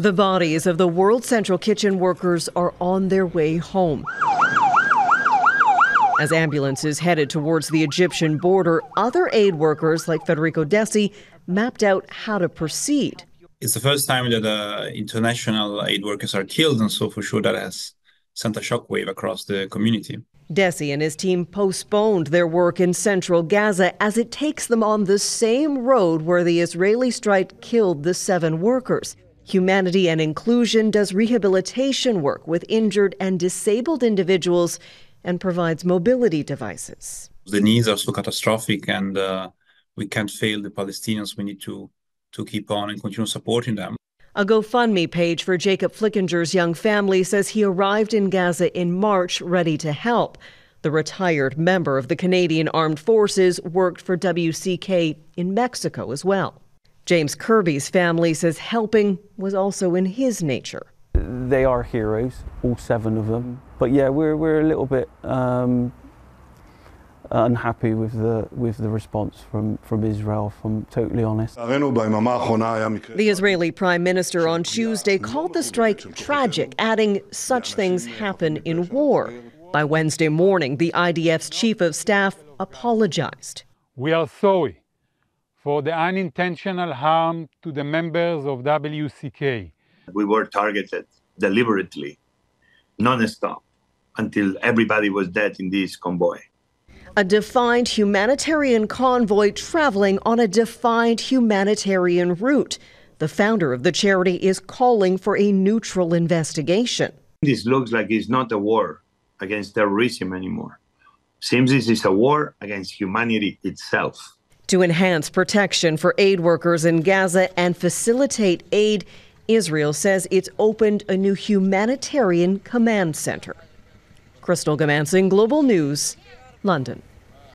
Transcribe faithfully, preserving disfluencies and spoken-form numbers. The bodies of the World Central Kitchen workers are on their way home. As ambulances headed towards the Egyptian border, other aid workers like Federico Desi mapped out how to proceed. It's the first time that uh, international aid workers are killed, and so for sure that has sent a shockwave across the community. Desi and his team postponed their work in central Gaza as it takes them on the same road where the Israeli strike killed the seven workers. Humanity and Inclusion does rehabilitation work with injured and disabled individuals and provides mobility devices. The needs are so catastrophic, and uh, we can't fail the Palestinians. We need to, to keep on and continue supporting them. A GoFundMe page for Jacob Flickinger's young family says he arrived in Gaza in March ready to help. The retired member of the Canadian Armed Forces worked for W C K in Mexico as well. James Kirby's family says helping was also in his nature. They are heroes, all seven of them. But yeah, we're we're a little bit um, unhappy with the with the response from from Israel, if I'm totally honest. The Israeli Prime Minister on Tuesday called the strike tragic, adding such things happen in war. By Wednesday morning, the I D F's chief of staff apologized. We are sorry for the unintentional harm to the members of W C K. We were targeted deliberately, non-stop, until everybody was dead in this convoy. A defined humanitarian convoy traveling on a defined humanitarian route. The founder of the charity is calling for a neutral investigation. This looks like it's not a war against terrorism anymore. Seems this is a war against humanity itself. To enhance protection for aid workers in Gaza and facilitate aid, Israel says it's opened a new humanitarian command center. Crystal Goomansingh, Global News, London.